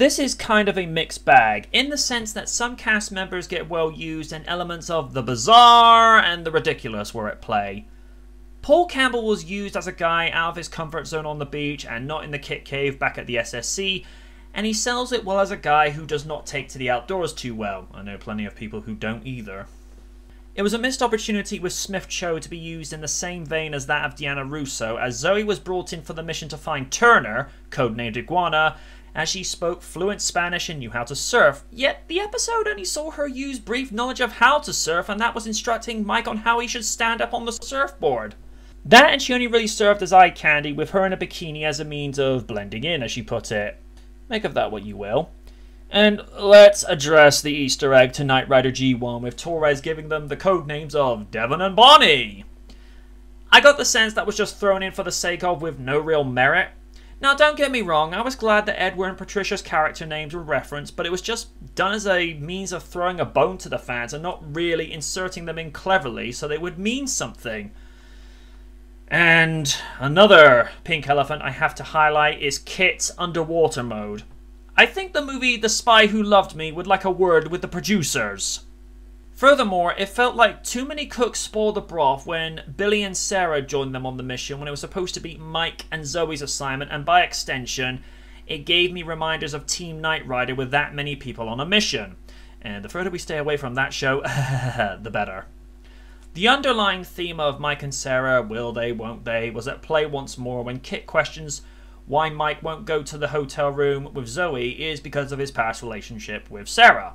This is kind of a mixed bag, in the sense that some cast members get well used and elements of the bizarre and the ridiculous were at play. Paul Campbell was used as a guy out of his comfort zone on the beach and not in the Kit Cave back at the SSC, and he sells it well as a guy who does not take to the outdoors too well. I know plenty of people who don't either. It was a missed opportunity with Smith Cho to be used in the same vein as that of Deanna Russo, as Zoe was brought in for the mission to find Turner, codenamed Iguana, as she spoke fluent Spanish and knew how to surf, yet the episode only saw her use brief knowledge of how to surf, and that was instructing Mike on how he should stand up on the surfboard. That and she only really served as eye candy, with her in a bikini as a means of blending in, as she put it. Make of that what you will. And let's address the Easter egg to Knight Rider G1, with Torres giving them the codenames of Devon and Bonnie. I got the sense that was just thrown in for the sake of, with no real merit. Now, don't get me wrong, I was glad that Edward and Patricia's character names were referenced, but it was just done as a means of throwing a bone to the fans and not really inserting them in cleverly so they would mean something. And another pink elephant I have to highlight is Kit's underwater mode. I think the movie The Spy Who Loved Me would like a word with the producers. Furthermore, it felt like too many cooks spoiled the broth when Billy and Sarah joined them on the mission when it was supposed to be Mike and Zoe's assignment, and by extension, it gave me reminders of Team Knight Rider with that many people on a mission. And the further we stay away from that show, the better. The underlying theme of Mike and Sarah, will they, won't they, was at play once more when Kit questions why Mike won't go to the hotel room with Zoe is because of his past relationship with Sarah.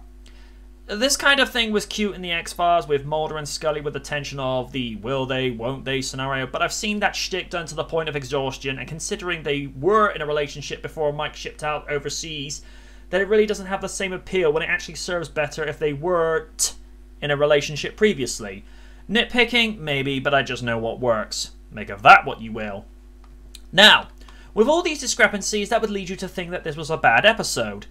This kind of thing was cute in the X-Files with Mulder and Scully with the tension of the will they, won't they scenario, but I've seen that shtick done to the point of exhaustion, and considering they were in a relationship before Mike shipped out overseas, that it really doesn't have the same appeal when it actually serves better if they weren't in a relationship previously. Nitpicking? Maybe, but I just know what works. Make of that what you will. Now, with all these discrepancies, that would lead you to think that this was a bad episode.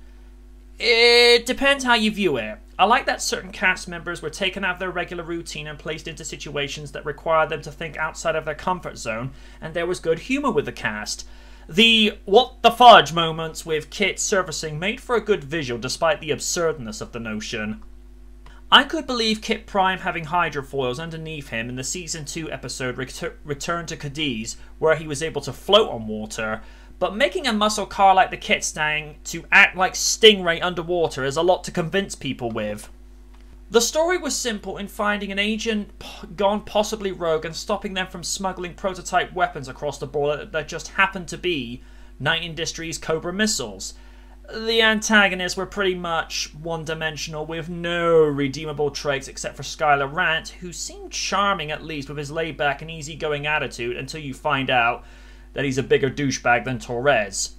It depends how you view it. I like that certain cast members were taken out of their regular routine and placed into situations that required them to think outside of their comfort zone, and there was good humour with the cast. The what the fudge moments with Kit surfacing made for a good visual despite the absurdness of the notion. I could believe Kit Prime having hydrofoils underneath him in the Season 2 episode Return to Cadiz, where he was able to float on water, but making a muscle car like the Kit-Stang to act like Stingray underwater is a lot to convince people with. The story was simple in finding an agent gone possibly rogue and stopping them from smuggling prototype weapons across the border that just happened to be Knight Industries Cobra missiles. The antagonists were pretty much one-dimensional with no redeemable traits except for Skylar Rant, who seemed charming at least with his laid-back and easygoing attitude until you find out that he's a bigger douchebag than Torres.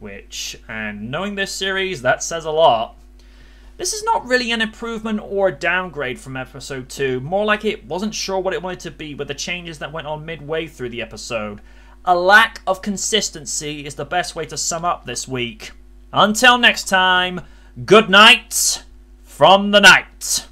Which, and knowing this series, that says a lot. This is not really an improvement or a downgrade from episode 2, more like it wasn't sure what it wanted to be with the changes that went on midway through the episode. A lack of consistency is the best way to sum up this week. Until next time, good night from the Knight.